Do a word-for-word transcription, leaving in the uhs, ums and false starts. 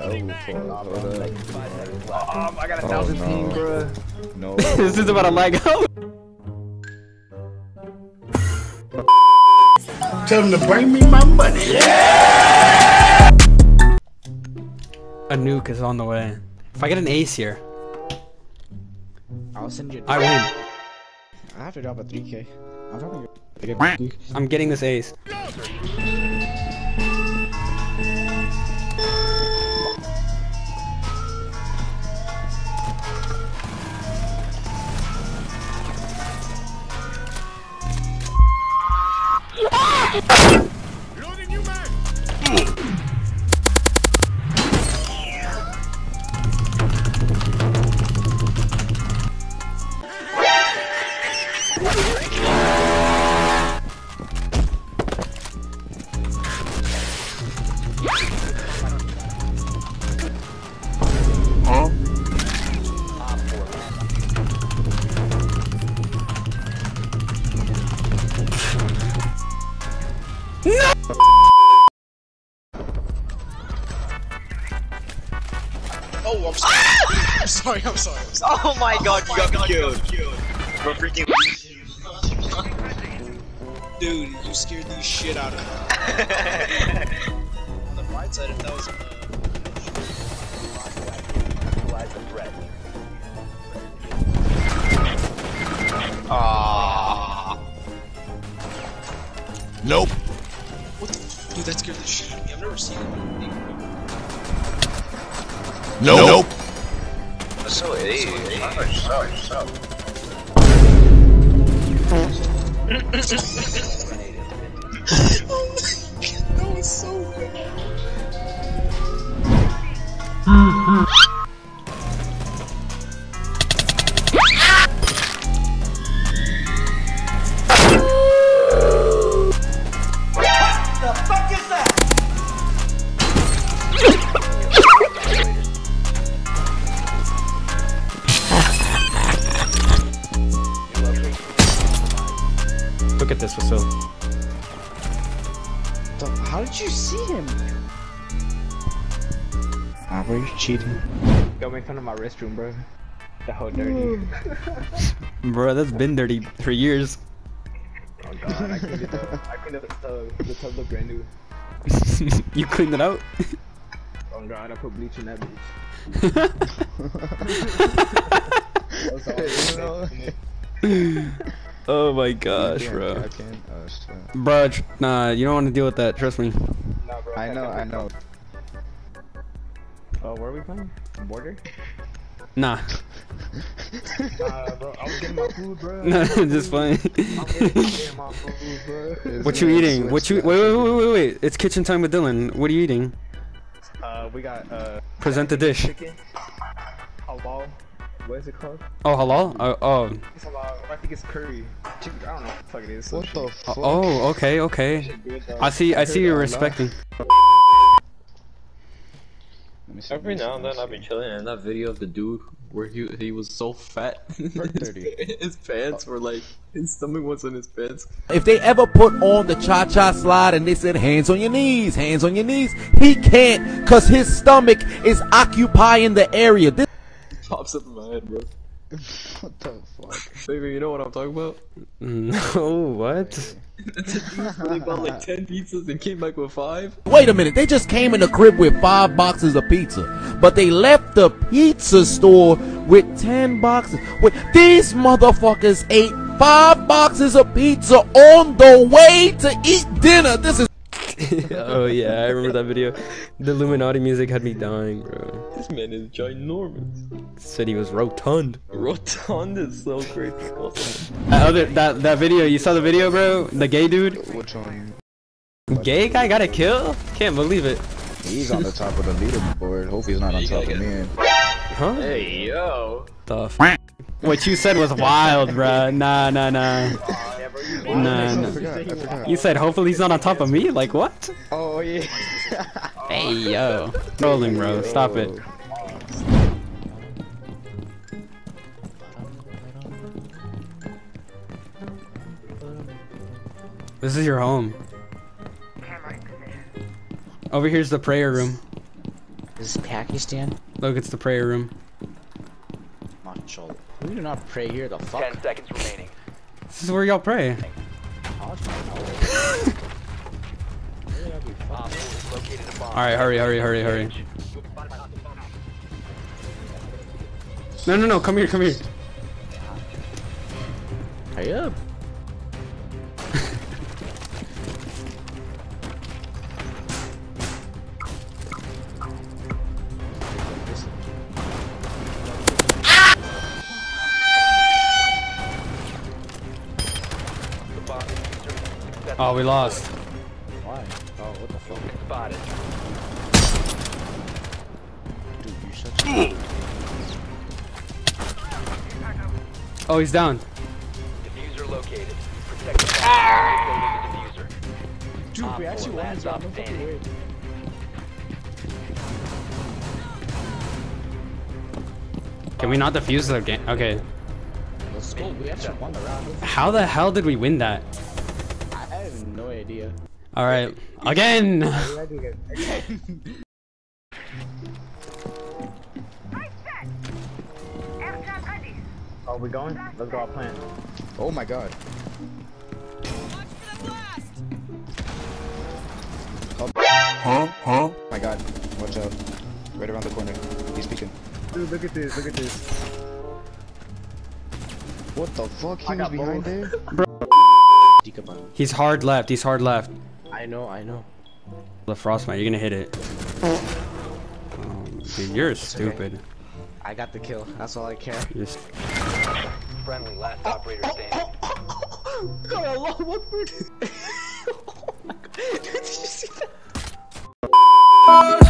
Oh, I got a thousand oh, no. ping, bro. No. This is about a lag out. Tell him to bring me my money. Yeah! A nuke is on the way. If I get an ace here, I'll send you. I win. I have to drop a three K. I'm dropping a three K. I'm getting this ace. Loading you, man. Huh? No! Oh, I'm sorry. Ah! I'm sorry, I'm sorry, I'm sorry. Oh my god, oh you, my got god you got killed. Bro, freaking dude, you scared the shit out of me. On the right side, if that was a... Aww. Nope. Dude, that scared the shit out of me. I've never seen it. Nope. Nope. That's so easy. So so oh my god, that was so bad. Look at this facility. How did you see him? Ah, bro, you're cheating. Don't make fun of my restroom, bro. That whole dirty. Bro, that's been dirty for years. Oh god, I cleaned it up. I cleaned up the tub. The tub looked brand new. You cleaned it out? Oh god, I put bleach in that bitch. That's all. Oh my gosh, bro. I can, oh, shit. Bro, nah, you don't want to deal with that, trust me. Nah, bro, I, I know, I know. Oh, uh, where are we playing? Border? Nah. Nah, bro, I was getting my food, bro. Nah, just playing. I'm getting my food, bro. It's what you eating? What you- wait, wait, wait, wait, wait. It's kitchen time with Dylan. What are you eating? Uh, we got, uh... Present the dish. Chicken. Halal. What is it called? Oh, halal? Oh, oh. It's halal. I think it's curry. Chicken, I don't know what the fuck it is. What the fuck? Oh, okay, okay. I see, I see you're respecting. Every now and then I've been chilling in that video of the dude where he he was so fat. his, his pants were like, his stomach was in his pants. If they ever put on the cha-cha slide and they said hands on your knees, hands on your knees, he can't because his stomach is occupying the area. This pops up in my head, bro. What the fuck? Baby, you know what I'm talking about? No, what? They bought like ten pizzas and came back with five? Wait a minute, they just came in the crib with five boxes of pizza. But they left the pizza store with ten boxes. Wait, these motherfuckers ate five boxes of pizza on the way to eat dinner. This is... Oh yeah, I remember that video. The Illuminati music had me dying, bro. This man is ginormous. Said he was rotund. Rotund is so crazy. That other that that video, you saw the video, bro? The gay dude. Which one? Gay guy got a kill? Can't believe it. He's on the top of the leaderboard. Hope he's not on top of me. Huh? Hey yo. The f what you said was wild, bro. Nah, nah, nah. Nah, no. I forgot, I forgot. You said hopefully he's not on top of me? Like what? Oh yeah. Hey yo. Trolling bro, yo. Stop it. This is your home. Over here's the prayer room. Is this Pakistan? Look, it's the prayer room. Macho. We do not pray here, the fuck? Ten seconds remaining. This is where y'all pray. Alright, hurry, hurry, hurry, hurry. No, no, no, come here, come here. Hurry up. Oh, we lost. Why? Oh, what the fuck? It's spotted. Dude, you such a... Oh, he's down. Diffuser located. Protect the diffuser. Dude, we actually won this round. Can we not defuse the game? Okay. Let's go. We actually won the round. How the hell did we win that? I have no idea. All right, again. Oh, we going? Let's go. Our plan. Oh my god. Oh, huh? Huh? My god. Watch out! Right around the corner. He's peeking. Dude, look at this! Look at this! What the fuck? He was behind there. Bro. He's hard left. He's hard left. I know. I know. The frostbite. You're gonna hit it. Oh, dude, you're it's stupid. Okay. I got the kill. That's all I care. Just... Friendly last operator standing. God, I love Woodford. Oh my god! Did you see that?